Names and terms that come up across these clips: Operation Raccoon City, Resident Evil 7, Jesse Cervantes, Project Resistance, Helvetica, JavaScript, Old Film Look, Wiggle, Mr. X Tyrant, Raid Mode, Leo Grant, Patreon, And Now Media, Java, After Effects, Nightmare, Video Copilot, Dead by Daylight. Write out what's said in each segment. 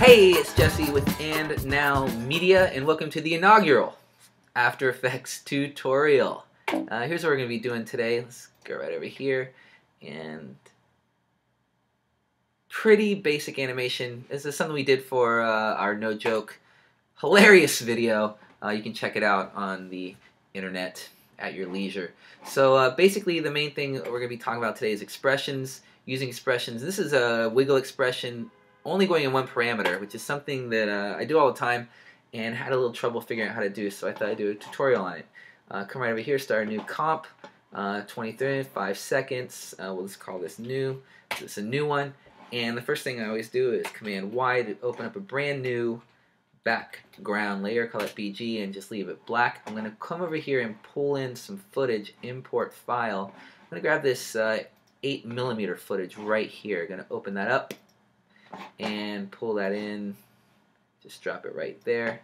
Hey, it's Jesse with And Now Media, and welcome to the inaugural After Effects tutorial. Here's what we're going to be doing today. Let's go right over here, and pretty basic animation. This is something we did for our No Joke hilarious video. You can check it out on the internet at your leisure. So basically the main thing we're going to be talking about today is expressions, using expressions. This is a wiggle expression only going in one parameter, which is something that I do all the time and had a little trouble figuring out how to do, so I thought I'd do a tutorial on it. Come right over here, start a new comp, 23, 5 seconds, we'll just call this new. This is a new one, and the first thing I always do is Command Y to open up a brand new background layer, call it BG, and just leave it black. I'm going to come over here and pull in some footage, import file. I'm going to grab this 8mm footage right here. Going to open that up and pull that in. Just drop it right there.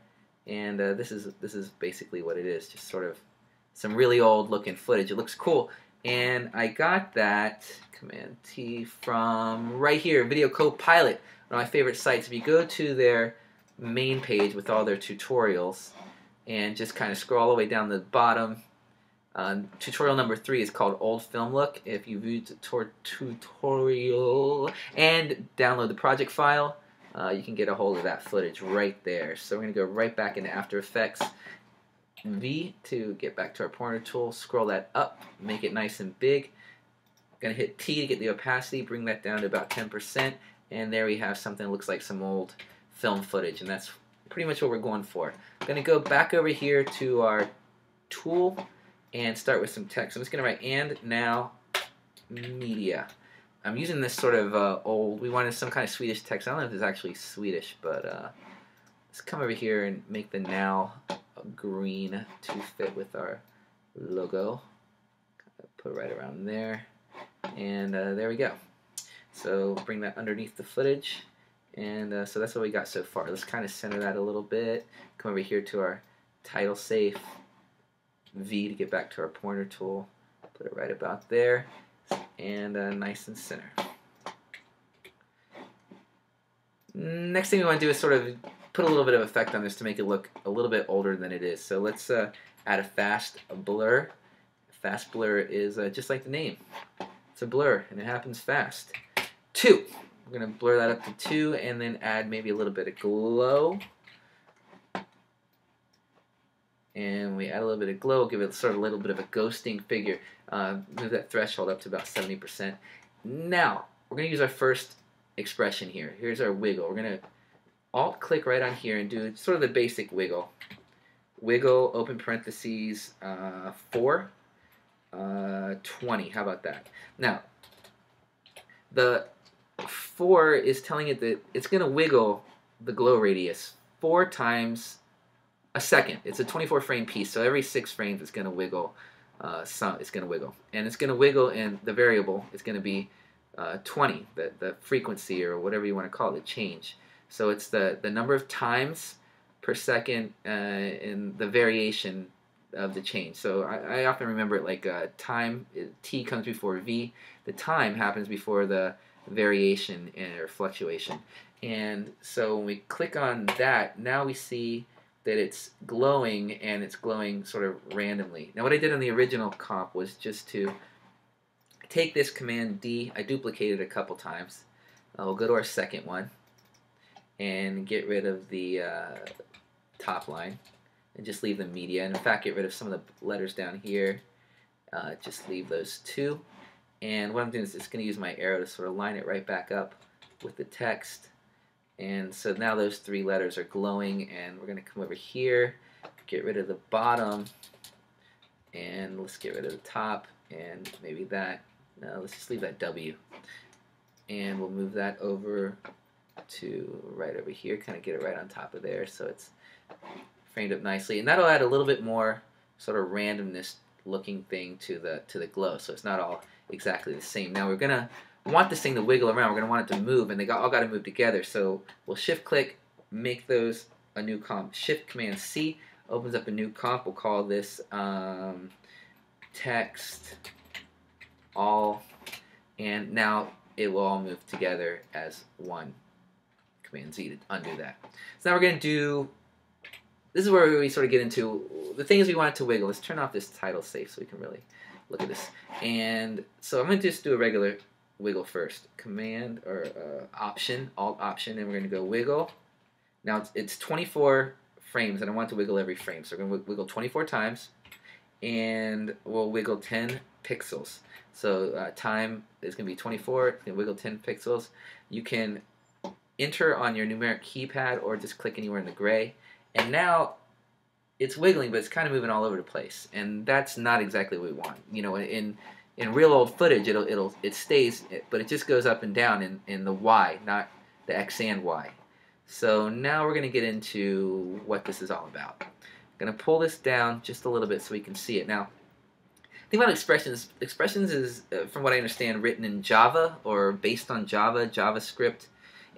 And this is basically what it is, just sort of some really old looking footage. It looks cool. And I got that, Command T, from right here, Video Copilot, one of my favorite sites. If you go to their main page with all their tutorials and just kind of scroll all the way down the bottom, tutorial number 3 is called Old Film Look. If you view the tutorial and download the project file, you can get a hold of that footage right there. So we're going to go right back into After Effects V to get back to our pointer tool, scroll that up, make it nice and big. I'm going to hit T to get the opacity, bring that down to about 10%, and there we have something that looks like some old film footage, and that's pretty much what we're going for. I'm going to go back over here to our tool and start with some text. I'm just going to write And Now Media. I'm using this sort of old, we wanted some kind of Swedish text. I don't know if it's actually Swedish, but let's come over here and make the now green to fit with our logo. Put it right around there, and there we go. So bring that underneath the footage. And so that's what we got so far. Let's kind of center that a little bit. Come over here to our title safe, V to get back to our pointer tool. Put it right about there, and nice and center. Next thing we want to do is sort of put a little bit of effect on this to make it look a little bit older than it is. So let's add a fast blur. Fast blur is just like the name. It's a blur, and it happens fast. 2. We're going to blur that up to 2 and then add maybe a little bit of glow. And we add a little bit of glow, give it sort of a little bit of a ghosting figure. Move that threshold up to about 70%. Now, we're going to use our first expression here. Here's our wiggle. We're going to Alt-click right on here and do sort of the basic wiggle. Wiggle, open parentheses, 4, 20. How about that? Now, the 4 is telling it that it's going to wiggle the glow radius 4 times a second. It's a 24 frame piece, so every 6 frames it's going to wiggle. It's going to wiggle, and it's going to wiggle, and the variable is going to be 20, the frequency or whatever you want to call it, the change. So it's the number of times per second and the variation of the change. So I often remember it like time. T comes before V. The time happens before the variation or fluctuation. And so when we click on that, now we see that it's glowing, and it's glowing sort of randomly. Now what I did on the original comp was just to take this Command D, I duplicated a couple times. We'll go to our second one and get rid of the top line and just leave the media, and in fact get rid of some of the letters down here, just leave those 2. And what I'm doing is just going to use my arrow to sort of line it right back up with the text. And so now those 3 letters are glowing, and we're going to come over here, get rid of the bottom, and let's get rid of the top, and maybe that. No, let's just leave that W. And we'll move that over to right over here, kind of get it right on top of there so it's framed up nicely. And that'll add a little bit more sort of randomness looking thing to the glow, so it's not all exactly the same. Now we're going to want this thing to wiggle around. We're going to want it to move, and they all got to move together. So we'll shift click, make those a new comp. Shift Command C opens up a new comp. We'll call this text all, and now it will all move together as one. Command-Z to undo that. So now we're going to do, this is where we sort of get into the things we want to wiggle. Let's turn off this title safe so we can really look at this. And so I'm going to just do a regular wiggle first. Command or option, alt option, and we're going to go wiggle. Now it's 24 frames, and I want to wiggle every frame. So we're going to wiggle 24 times, and we'll wiggle 10 pixels. So time is going to be 24, it's going to wiggle 10 pixels. You can enter on your numeric keypad or just click anywhere in the gray. And now it's wiggling, but it's kind of moving all over the place. And that's not exactly what we want. You know, in real old footage, it stays, but it just goes up and down in the Y, not the X and Y. So now we're going to get into what this is all about. I'm going to pull this down just a little bit so we can see it. Now, think about expressions. Expressions is, from what I understand, written in Java or based on Java, JavaScript.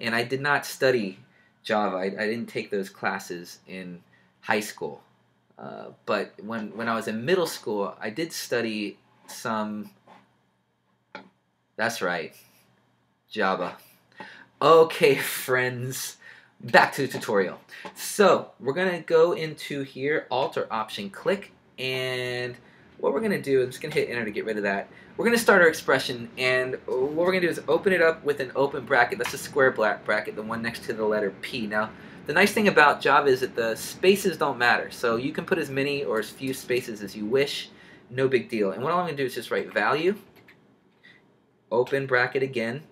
And I did not study Java. I didn't take those classes in high school. But when I was in middle school, I did study some... That's right. Java. Okay, friends. Back to the tutorial. So, we're going to go into here, Alt or Option click, and what we're going to do, I'm just going to hit Enter to get rid of that. We're going to start our expression, and what we're going to do is open it up with an open bracket. That's a square bracket, the one next to the letter P. Now, the nice thing about Java is that the spaces don't matter, so you can put as many or as few spaces as you wish, no big deal. And what I'm going to do is just write value, open bracket again,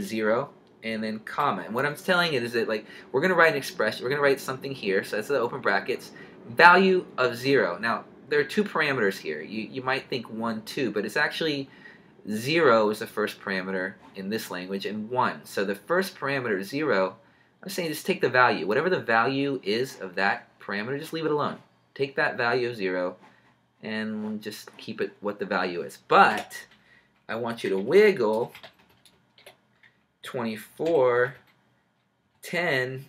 0, and then comma. And what I'm telling it is that, like, we're going to write an expression, we're going to write something here, so that's the open brackets, value of 0. Now, there are two parameters here. You might think 1, 2, but it's actually 0 is the first parameter in this language, and 1. So the first parameter, 0, I'm saying just take the value. Whatever the value is of that parameter, just leave it alone. Take that value of 0 and just keep it what the value is. But I want you to wiggle 24, 10,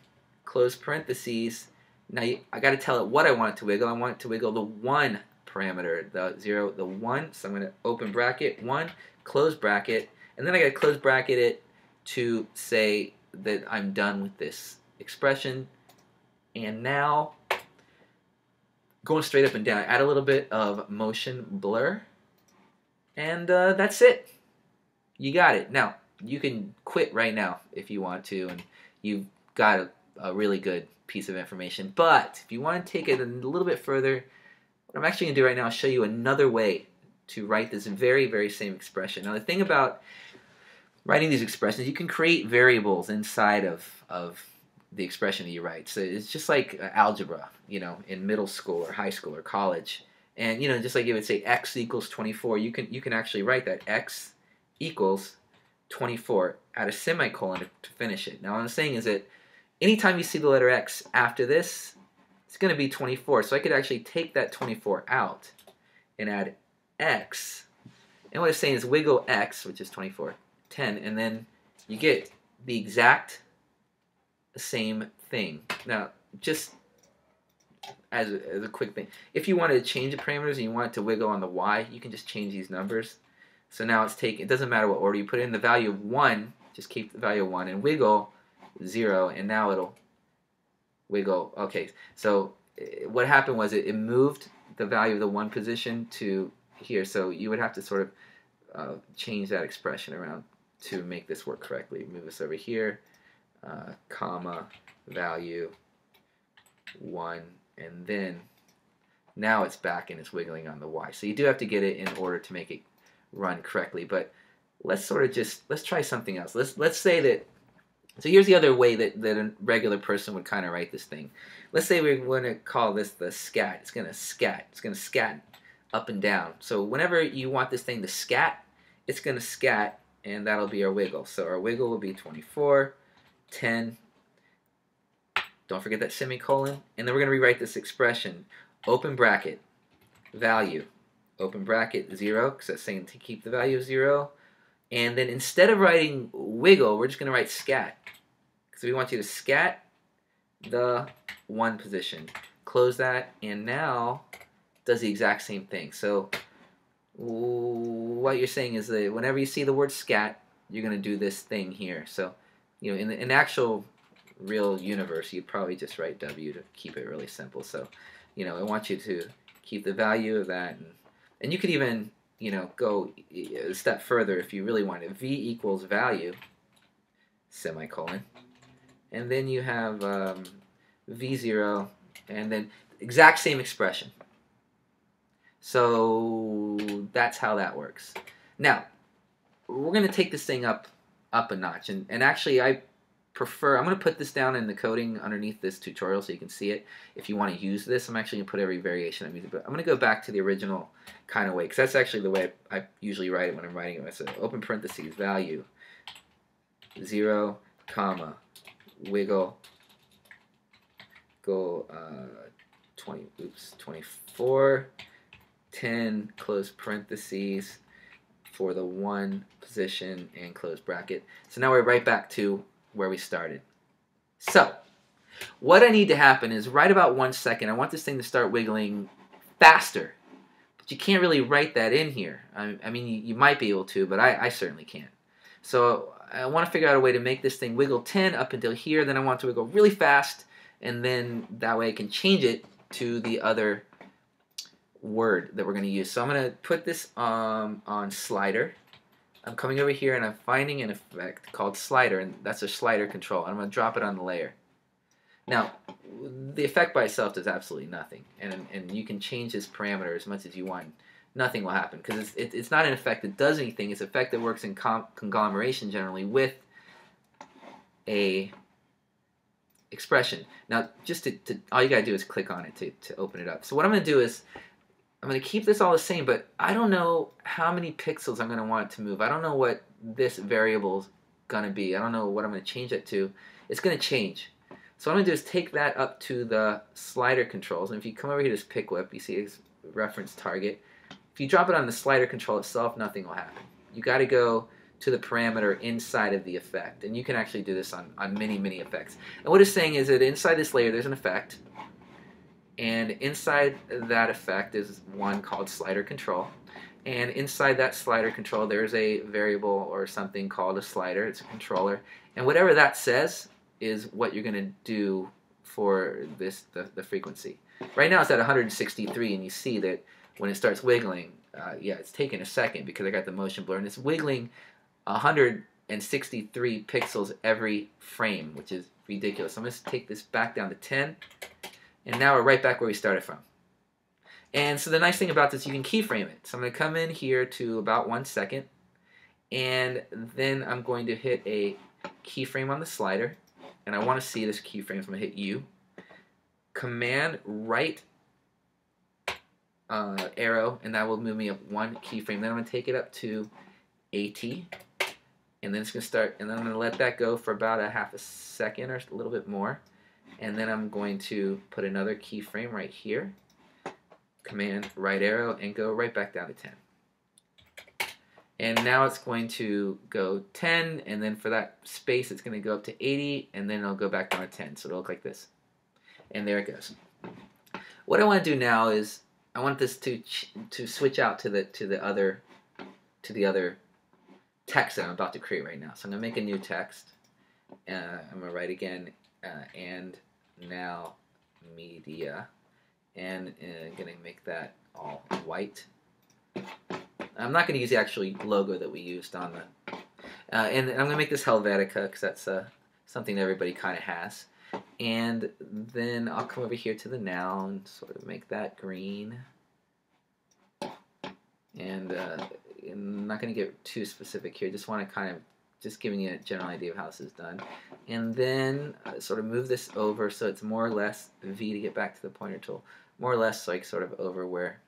close parentheses. Now I got to tell it what I want it to wiggle. I want it to wiggle the 1 parameter, the 0, the 1. So I'm going to open bracket 1, close bracket, and then I got to close bracket it to say that I'm done with this expression. And now going straight up and down, add a little bit of motion blur, and that's it. You got it. Now you can quit right now if you want to, and you've got a really good piece of information. But if you want to take it a little bit further, what I'm actually going to do right now is show you another way to write this very, very same expression. Now the thing about writing these expressions, you can create variables inside of the expression that you write. So it's just like algebra, you know, in middle school or high school or college. And, you know, just like it would say x equals 24, you can actually write that x equals 24, add a semicolon to finish it. Now what I'm saying is that anytime you see the letter X after this, it's going to be 24. So I could actually take that 24 out and add X. And what I'm saying is wiggle X, which is 24, 10, and then you get the exact same thing. Now, just as a quick thing, if you wanted to change the parameters and you want it to wiggle on the Y, you can just change these numbers. So now it's taking, it doesn't matter what order you put in, the value of 1, just keep the value of 1 and wiggle 0, and now it'll wiggle. Okay, so what happened was it moved the value of the 1 position to here, so you would have to sort of change that expression around to make this work correctly. Move this over here, comma, value, 1, and then now it's back and it's wiggling on the Y. So you do have to get it in order to make it run correctly, but let's sort of just, let's try something else. Let's say that, so here's the other way that a regular person would kind of write this thing. Let's say we're going to call this the scat. It's going to scat. It's going to scat up and down. So whenever you want this thing to scat, it's going to scat, and that'll be our wiggle. So our wiggle will be 24, 10. Don't forget that semicolon. And then we're going to rewrite this expression. Open bracket, value. Open bracket, 0, because that's saying to keep the value of 0. And then instead of writing wiggle, we're just going to write scat. Because we want you to scat the 1 position. Close that, and now does the exact same thing. So what you're saying is that whenever you see the word scat, you're going to do this thing here. So, you know, in the actual real universe, you'd probably just write W to keep it really simple. So, you know, I want you to keep the value of that, and you could even, you know, go a step further if you really want it. V equals value, semicolon, and then you have V0, and then exact same expression. So that's how that works. Now, we're going to take this thing up a notch, and actually I prefer, I'm going to put this down in the coding underneath this tutorial so you can see it. If you want to use this, I'm actually going to put every variation I'm using, but I'm going to go back to the original kind of way, because that's actually the way I usually write it when I'm writing it. So open parentheses, value, 0, comma, wiggle, go 24, 10, close parentheses, for the 1 position, and close bracket. So now we're right back to where we started. So what I need to happen is right about 1 second, I want this thing to start wiggling faster. But you can't really write that in here. I mean, you might be able to, but I certainly can't. So I want to figure out a way to make this thing wiggle 10 up until here, then I want it to wiggle really fast, and then that way I can change it to the other word that we're going to use. So I'm going to put this on slider. I'm coming over here and I'm finding an effect called slider, and that's a slider control. I'm going to drop it on the layer. Now, the effect by itself does absolutely nothing, and you can change this parameter as much as you want. Nothing will happen because it's not an effect that does anything. It's an effect that works in conglomeration generally with a expression. Now, just to all you got to do is click on it to open it up. So what I'm going to do is I'm going to keep this all the same, but I don't know how many pixels I'm going to want it to move. I don't know what this variable's going to be. I don't know what I'm going to change it to. It's going to change. So what I'm going to do is take that up to the slider controls, and if you come over here to this pick whip, you see it's reference target. If you drop it on the slider control itself, nothing will happen. You got to go to the parameter inside of the effect, and you can actually do this on many, many effects. And what it's saying is that inside this layer there's an effect, and inside that effect is one called slider control, and inside that slider control there's a variable or something called a slider. It's a controller, and whatever that says is what you're going to do for this the frequency. Right now it's at 163, and you see that when it starts wiggling, yeah, it's taking a second because I got the motion blur, and it's wiggling 163 pixels every frame, which is ridiculous. I'm going to take this back down to 10. And now we're right back where we started from. And so the nice thing about this, you can keyframe it. So I'm going to come in here to about 1 second, and then I'm going to hit a keyframe on the slider, and I want to see this keyframe, so I'm going to hit U. Command right arrow, and that will move me up one keyframe. Then I'm going to take it up to 80, and then it's going to start, and then I'm going to let that go for about a half a second or a little bit more. And then I'm going to put another keyframe right here, command right arrow, and go right back down to 10. And now it's going to go 10, and then for that space it's going to go up to 80, and then it'll go back down to 10. So it'll look like this. And there it goes. What I want to do now is I want this to switch out to the other text that I'm about to create right now. So I'm going to make a new text. I'm going to write again, and now media, and I'm going to make that all white. I'm not going to use the actual logo that we used on the and I'm going to make this Helvetica because that's something that everybody kind of has. And then I'll come over here to the now and sort of make that green. And I'm not going to get too specific here, just want to kind of just giving you a general idea of how this is done. And then sort of move this over so it's more or less, V to get back to the pointer tool, more or less like sort of over where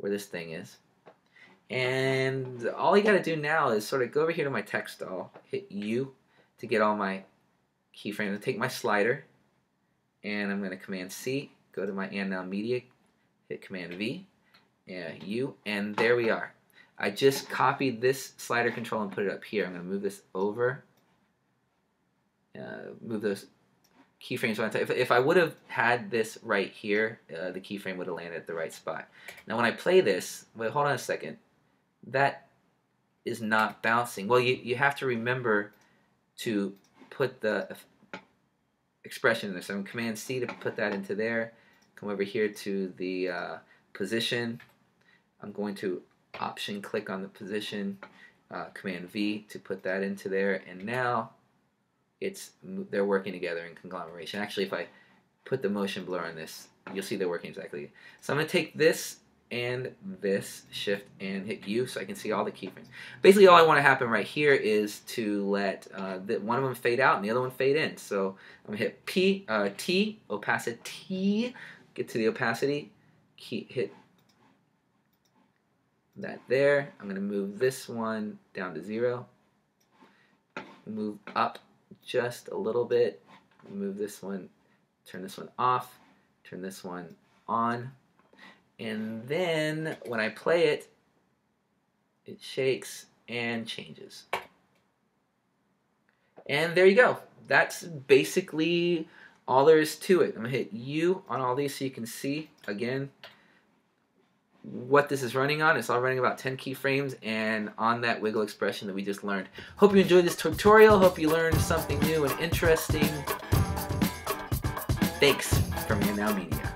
this thing is. And all you got to do now is sort of go over here to my text doll, hit U to get all my keyframes. I'll take my slider, and I'm going to command C, go to my And Now Media, hit command V, U, and there we are. I just copied this slider control and put it up here. I'm going to move this over, move those keyframes. If I would have had this right here, the keyframe would have landed at the right spot. Now when I play this, wait, hold on a second, that is not bouncing. Well, you have to remember to put the expression in there. So I'm Command C to put that into there. Come over here to the position. I'm going to Option click on the position. Command V to put that into there. And now it's they're working together in conglomeration. Actually, if I put the motion blur on this, you'll see they're working exactly. So I'm going to take this and this, shift and hit U, so I can see all the keyframes. Basically, all I want to happen right here is to let one of them fade out and the other one fade in. So I'm going to hit T, opacity, get to the opacity, hit that there. I'm going to move this one down to 0, move up just a little bit, move this one, turn this one off, turn this one on. And then when I play it, it shakes and changes. And there you go. That's basically all there is to it. I'm going to hit U on all these so you can see, again, what this is running on. It's all running about 10 keyframes and on that wiggle expression that we just learned. Hope you enjoyed this tutorial. Hope you learned something new and interesting. Thanks from And Now Media.